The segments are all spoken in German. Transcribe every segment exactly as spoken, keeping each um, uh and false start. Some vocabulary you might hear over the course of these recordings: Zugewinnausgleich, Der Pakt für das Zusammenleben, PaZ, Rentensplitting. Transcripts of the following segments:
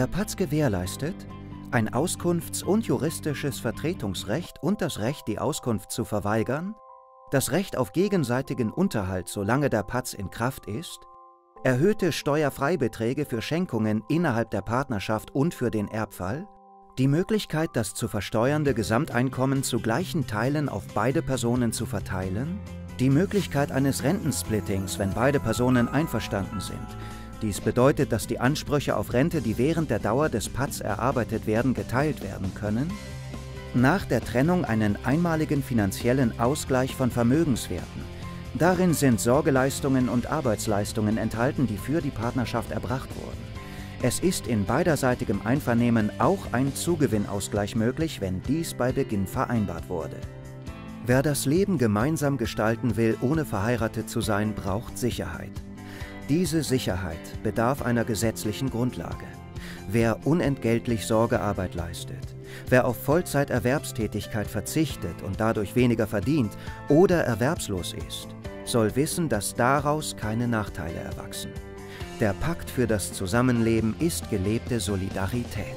Der PaZ gewährleistet ein Auskunfts- und juristisches Vertretungsrecht und das Recht, die Auskunft zu verweigern, das Recht auf gegenseitigen Unterhalt, solange der PaZ in Kraft ist, erhöhte Steuerfreibeträge für Schenkungen innerhalb der Partnerschaft und für den Erbfall, die Möglichkeit, das zu versteuernde Gesamteinkommen zu gleichen Teilen auf beide Personen zu verteilen, die Möglichkeit eines Rentensplittings, wenn beide Personen einverstanden sind. Dies bedeutet, dass die Ansprüche auf Rente, die während der Dauer des PaZ erarbeitet werden, geteilt werden können, nach der Trennung einen einmaligen finanziellen Ausgleich von Vermögenswerten. Darin sind Sorgeleistungen und Arbeitsleistungen enthalten, die für die Partnerschaft erbracht wurden. Es ist in beiderseitigem Einvernehmen auch ein Zugewinnausgleich möglich, wenn dies bei Beginn vereinbart wurde. Wer das Leben gemeinsam gestalten will, ohne verheiratet zu sein, braucht Sicherheit. Diese Sicherheit bedarf einer gesetzlichen Grundlage. Wer unentgeltlich Sorgearbeit leistet, wer auf Vollzeiterwerbstätigkeit verzichtet und dadurch weniger verdient oder erwerbslos ist, soll wissen, dass daraus keine Nachteile erwachsen. Der Pakt für das Zusammenleben ist gelebte Solidarität.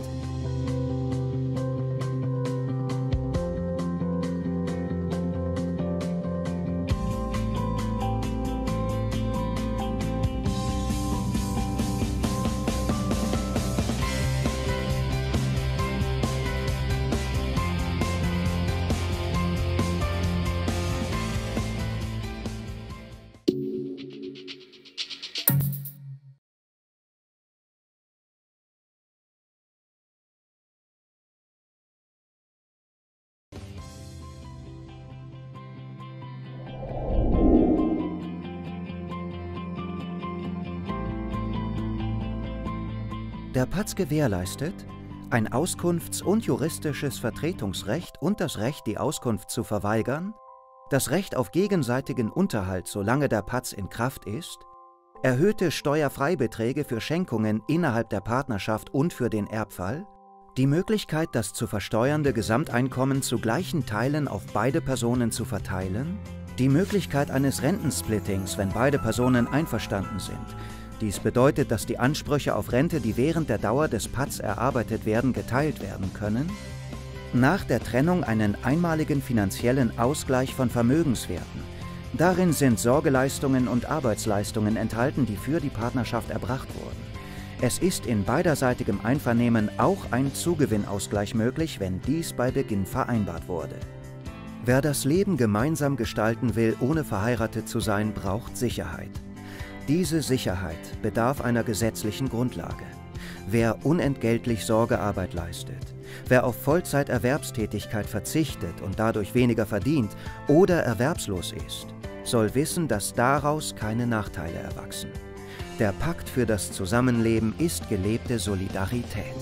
Der PaZ gewährleistet ein Auskunfts- und juristisches Vertretungsrecht und das Recht, die Auskunft zu verweigern, das Recht auf gegenseitigen Unterhalt, solange der PaZ in Kraft ist, erhöhte Steuerfreibeträge für Schenkungen innerhalb der Partnerschaft und für den Erbfall, die Möglichkeit, das zu versteuernde Gesamteinkommen zu gleichen Teilen auf beide Personen zu verteilen, die Möglichkeit eines Rentensplittings, wenn beide Personen einverstanden sind. Dies bedeutet, dass die Ansprüche auf Rente, die während der Dauer des PaZ erarbeitet werden, geteilt werden können, nach der Trennung einen einmaligen finanziellen Ausgleich von Vermögenswerten. Darin sind Sorgeleistungen und Arbeitsleistungen enthalten, die für die Partnerschaft erbracht wurden. Es ist in beiderseitigem Einvernehmen auch ein Zugewinnausgleich möglich, wenn dies bei Beginn vereinbart wurde. Wer das Leben gemeinsam gestalten will, ohne verheiratet zu sein, braucht Sicherheit. Diese Sicherheit bedarf einer gesetzlichen Grundlage. Wer unentgeltlich Sorgearbeit leistet, wer auf Vollzeiterwerbstätigkeit verzichtet und dadurch weniger verdient oder erwerbslos ist, soll wissen, dass daraus keine Nachteile erwachsen. Der Pakt für das Zusammenleben ist gelebte Solidarität.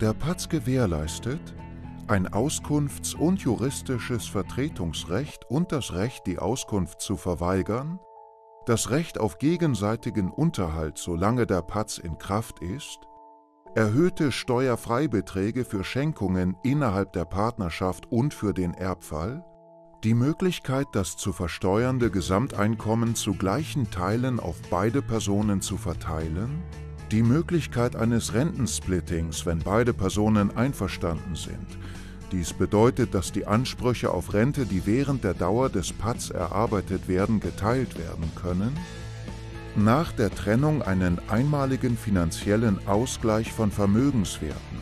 Der PaZ gewährleistet ein Auskunfts- und juristisches Vertretungsrecht und das Recht, die Auskunft zu verweigern, das Recht auf gegenseitigen Unterhalt, solange der PaZ in Kraft ist, erhöhte Steuerfreibeträge für Schenkungen innerhalb der Partnerschaft und für den Erbfall, die Möglichkeit, das zu versteuernde Gesamteinkommen zu gleichen Teilen auf beide Personen zu verteilen, die Möglichkeit eines Rentensplittings, wenn beide Personen einverstanden sind. Dies bedeutet, dass die Ansprüche auf Rente, die während der Dauer des PaZ erarbeitet werden, geteilt werden können, nach der Trennung einen einmaligen finanziellen Ausgleich von Vermögenswerten.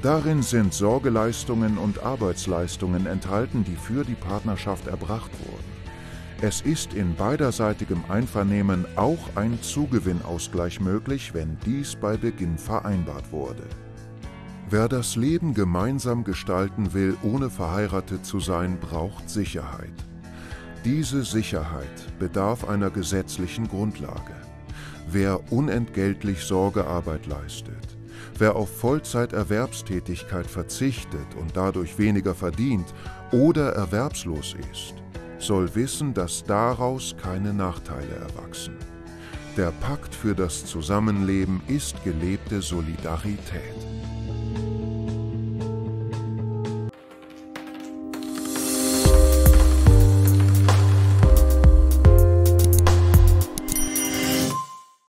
Darin sind Sorgeleistungen und Arbeitsleistungen enthalten, die für die Partnerschaft erbracht wurden. Es ist in beiderseitigem Einvernehmen auch ein Zugewinnausgleich möglich, wenn dies bei Beginn vereinbart wurde. Wer das Leben gemeinsam gestalten will, ohne verheiratet zu sein, braucht Sicherheit. Diese Sicherheit bedarf einer gesetzlichen Grundlage. Wer unentgeltlich Sorgearbeit leistet, wer auf Vollzeiterwerbstätigkeit verzichtet und dadurch weniger verdient oder erwerbslos ist, soll wissen, dass daraus keine Nachteile erwachsen. Der Pakt für das Zusammenleben ist gelebte Solidarität.